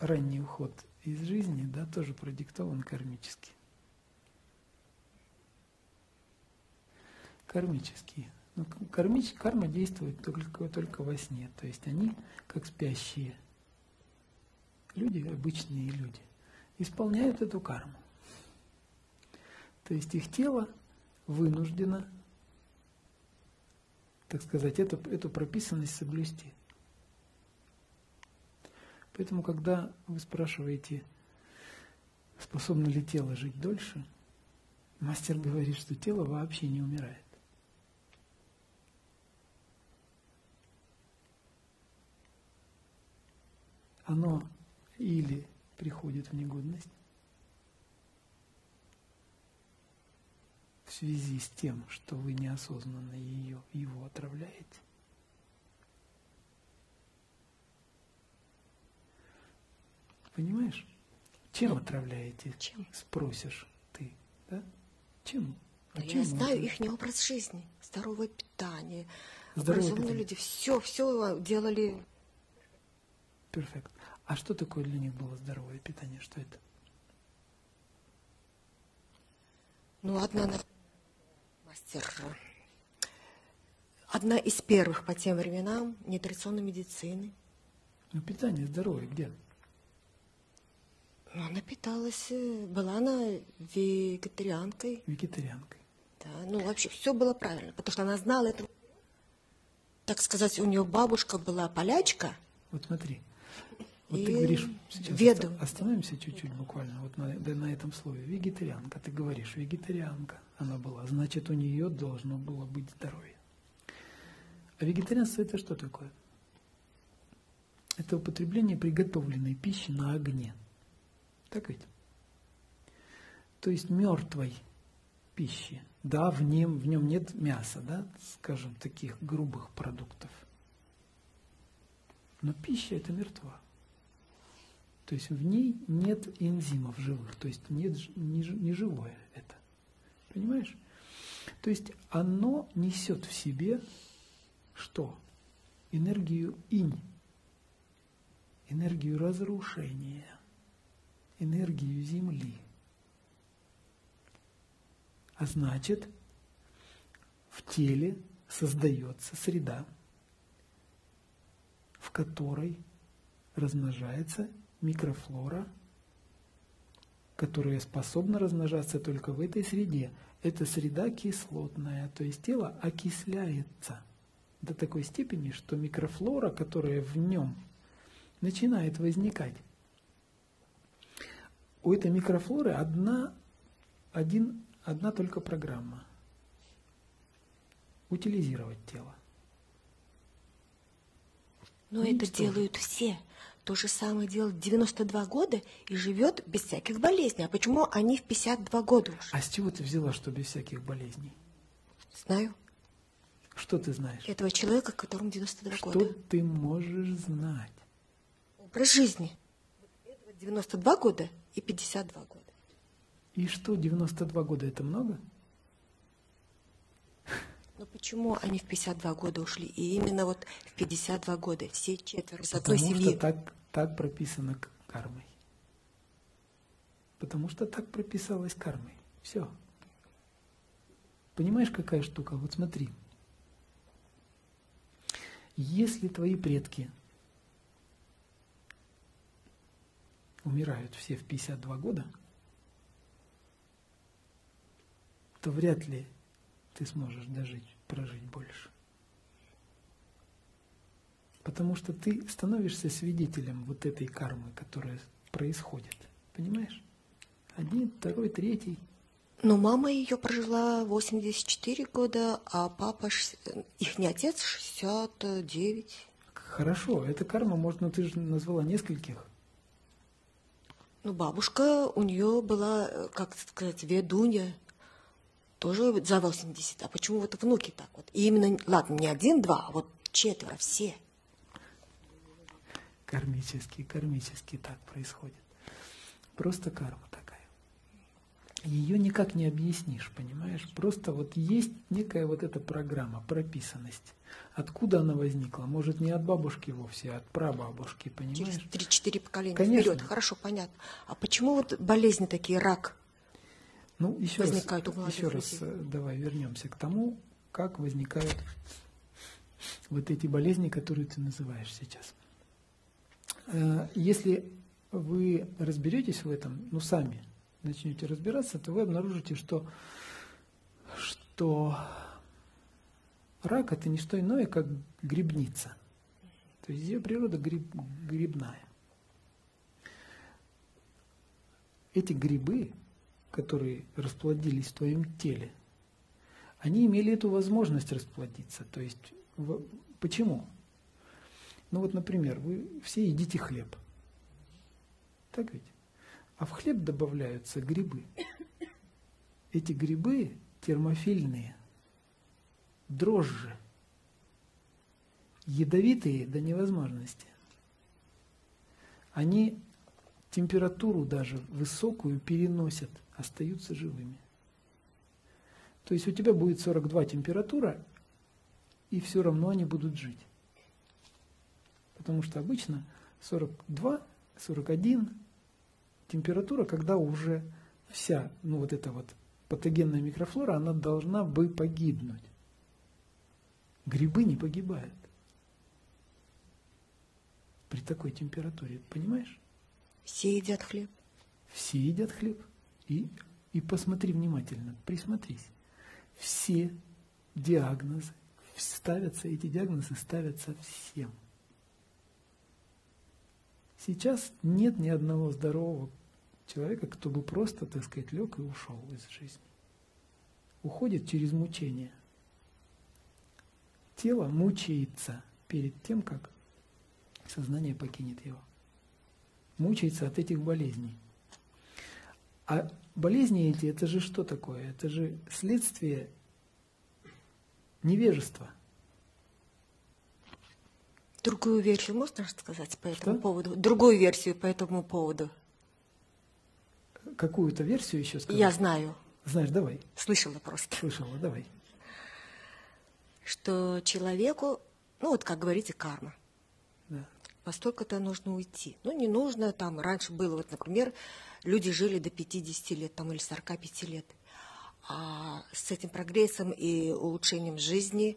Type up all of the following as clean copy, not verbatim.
ранний уход из жизни, да, тоже продиктован кармически. Кармически. Ну, карма действует только во сне. То есть они, как спящие люди, обычные люди, исполняют эту карму. То есть их тело вынуждено, так сказать, эту прописанность соблюсти. Поэтому, когда вы спрашиваете, способно ли тело жить дольше, мастер говорит, что тело вообще не умирает. Оно или приходит в негодность в связи с тем, что вы неосознанно его отравляете, понимаешь? Чем отравляете? Чем? Спросишь ты, да? Чем? А я знаю их образ жизни, здоровое питание. Разумные люди все делали. Перфект. А что такое для них было здоровое питание? Что это? Ну, одна из первых по тем временам нетрадиционной медицины. Ну, питание здоровое где? Она питалась, была она вегетарианкой. Вегетарианкой. Да, ну вообще все было правильно, потому что она знала это. Так сказать, у нее бабушка была полячка. Вот смотри, вот ты говоришь, сейчас остановимся чуть-чуть буквально вот на этом слове. Вегетарианка, ты говоришь, вегетарианка она была, значит у нее должно было быть здоровье. А вегетарианство это что такое? Это употребление приготовленной пищи на огне. Так ведь? То есть мертвой пищи, да, в нем нет мяса, да, скажем, таких грубых продуктов. Но пища это мертва. То есть в ней нет энзимов живых, то есть нет, не живое это. Понимаешь? То есть оно несет в себе что? Энергию инь, энергию разрушения, энергию Земли. А значит, в теле создается среда, в которой размножается микрофлора, которая способна размножаться только в этой среде. Эта среда кислотная, то есть тело окисляется до такой степени, что микрофлора, которая в нем начинает возникать, у этой микрофлоры одна только программа – утилизировать тело. Но это делают все. То же самое делают 92 года и живет без всяких болезней. А почему они в 52 года уже? А с чего ты взяла, что без всяких болезней? Знаю. Что ты знаешь? Этого человека, которому 92 года. Что ты можешь знать? Образ жизни. Этого 92 года и 52 года. И что, 92 года это много? Но почему они в 52 года ушли? И именно вот в 52 года все четверо из одной семьи. Потому что так прописано кармой. Потому что так прописалась кармой. Все. Понимаешь, какая штука? Вот смотри. Если твои предки умирают все в 52 года, то вряд ли ты сможешь прожить больше. Потому что ты становишься свидетелем вот этой кармы, которая происходит. Понимаешь? Один, второй, третий. Но мама ее прожила 84 года, а папа, их не отец, 69. Хорошо, эта карма, можно, ты же назвала нескольких. Ну, бабушка у нее была, как сказать, ведунья. Тоже за 80. А почему вот внуки так вот? И именно, ладно, не один-два, а вот четверо, все. Кармически так происходит. Просто карма такая. ее никак не объяснишь, понимаешь? Просто вот есть некая вот эта программа, прописанность. Откуда она возникла? Может, не от бабушки вовсе, а от прабабушки, понимаешь? Через 3-4 поколения вперед. Хорошо, понятно. А почему вот болезни такие, рак, ну, еще раз давай вернемся к тому, как возникают вот эти болезни, которые ты называешь сейчас. Если вы разберетесь в этом, ну, сами начнете разбираться, то вы обнаружите, что рак – это не что иное, как грибница. То есть ее природа грибная. Эти грибы, которые расплодились в твоем теле, они имели эту возможность расплодиться. То есть почему? Ну вот, например, вы все едите хлеб. Так ведь? А в хлеб добавляются грибы. Эти грибы термофильные, дрожжи, ядовитые до невозможности. Они температуру даже высокую переносят, остаются живыми. То есть у тебя будет 42 температура, и все равно они будут жить. Потому что обычно 42, 41 температура, когда уже вся, ну, вот эта вот патогенная микрофлора, она должна бы погибнуть. Грибы не погибают при такой температуре, понимаешь? Все едят хлеб. Все едят хлеб. И посмотри внимательно, присмотрись. Все диагнозы ставятся, эти диагнозы ставятся всем. Сейчас нет ни одного здорового человека, кто бы просто, так сказать, лег и ушел из жизни. Уходит через мучение. Тело мучается перед тем, как сознание покинет его. Мучается от этих болезней. А болезни эти, это же что такое? Это же следствие невежества. Другую версию можно сказать по этому поводу? Другую версию по этому поводу. Какую-то версию еще сказать? Я знаю. Знаешь, давай. Слышала просто. Слышала, давай. Что человеку, ну вот как говорите, карма. Да. Во столько-то нужно уйти. Ну не нужно, там раньше было, вот, например, люди жили до 50 лет там, или 45 лет. А с этим прогрессом и улучшением жизни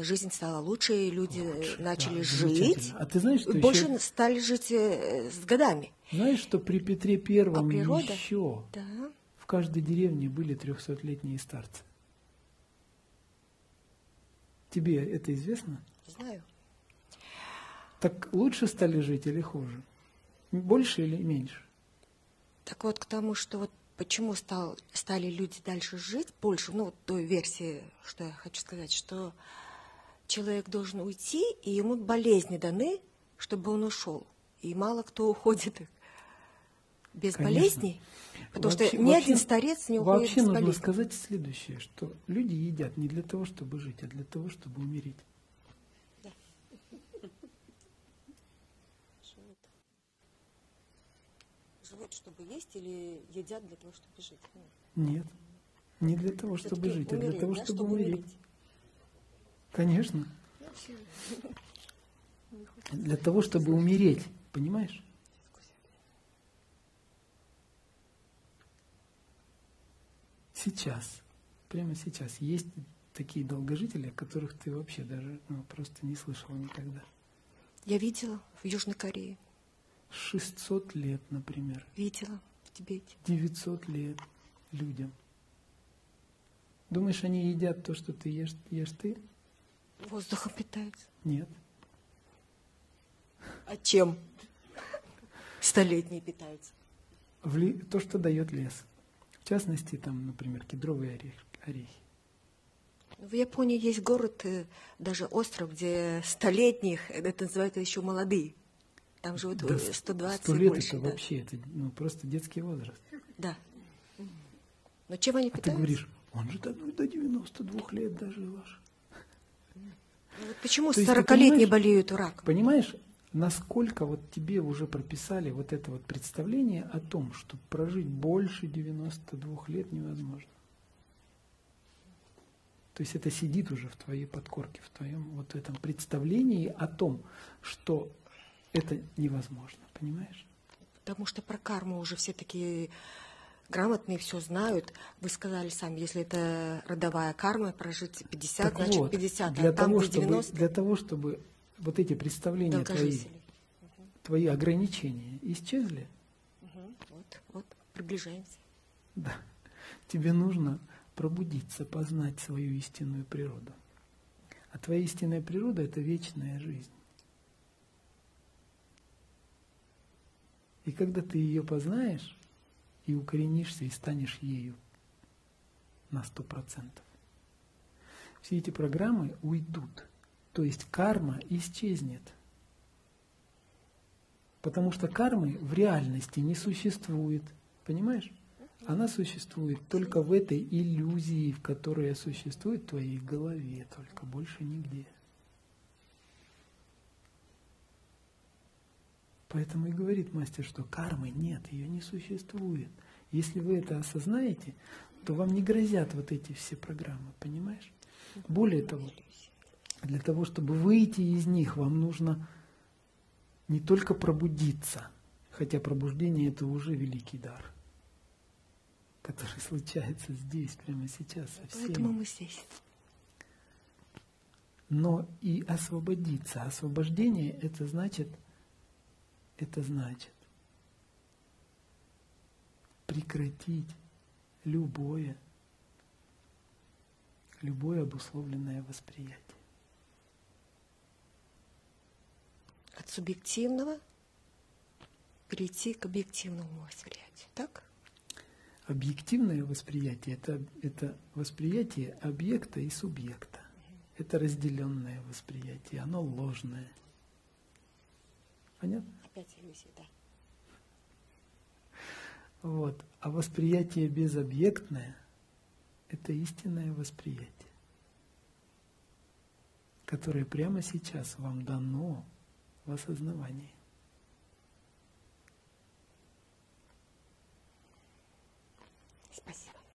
жизнь стала лучше, и люди начали жить. А ты знаешь, что больше еще... стали жить с годами. Знаешь, что при Петре Первом еще в каждой деревне были 300-летние старцы? Тебе это известно? Знаю. Так лучше стали жить или хуже? Больше или меньше? Так вот, к тому, что вот почему стали люди дальше жить больше, ну, той версии, что я хочу сказать, что человек должен уйти, и ему болезни даны, чтобы он ушел. И мало кто уходит без болезней, потому что ни один старец не уходит без болезней. Вообще нужно сказать следующее, что люди едят не для того, чтобы жить, а для того, чтобы умереть. Да. Живут, чтобы есть, или едят для того, чтобы жить? Нет, не для того, чтобы жить, а для того, чтобы умереть. Конечно. Для того, чтобы умереть, понимаешь? Сейчас, прямо сейчас, есть такие долгожители, о которых ты вообще даже просто не слышала никогда. Я видела в Южной Корее. 600 лет, например. Видела в Тибете. 900 лет людям. Думаешь, они едят то, что ты ешь ты? Воздухом питаются. Нет. А чем столетние питаются? То, что дает лес. В частности, там, например, кедровые орехи. В Японии есть город, даже остров, где столетних, это называют еще молодые. Там живут 120 100 лет и больше. Это вообще, это просто детский возраст. Да. Но чем они питаются? Ты говоришь, он же до 92 лет дожил аж. Ну, вот почему 40-летние болеют раком? Понимаешь, насколько вот тебе уже прописали вот это вот представление о том, что прожить больше 92 лет невозможно. То есть это сидит уже в твоей подкорке, в твоем вот этом представлении о том, что это невозможно, понимаешь? Потому что про карму уже все такие грамотные, все знают. Вы сказали сами, если это родовая карма, прожить 50, так значит вот, 50, а там вы 90. Для того, чтобы вот эти представления твои ограничения исчезли. Угу. Вот, приближаемся. Да. Тебе нужно пробудиться, познать свою истинную природу. А твоя истинная природа – это вечная жизнь. И когда ты ее познаешь и укоренишься, и станешь ею на 100%, все эти программы уйдут. То есть карма исчезнет. Потому что кармы в реальности не существует. Понимаешь? Она существует только в этой иллюзии, в которой существует в твоей голове, только больше нигде. Поэтому и говорит мастер, что кармы нет, ее не существует. Если вы это осознаете, то вам не грозят вот эти все программы, понимаешь? Более того, для того, чтобы выйти из них, вам нужно не только пробудиться, хотя пробуждение – это уже великий дар, который случается здесь, прямо сейчас. Поэтому мы здесь. Но и освободиться. Освобождение – это значит… Это значит прекратить любое обусловленное восприятие. От субъективного перейти к объективному восприятию, так? Объективное восприятие – это восприятие объекта и субъекта. Это разделенное восприятие, оно ложное. Понятно? Опять иллюзия, да. Вот. А восприятие безобъектное – это истинное восприятие, которое прямо сейчас вам дано в осознавании. Спасибо.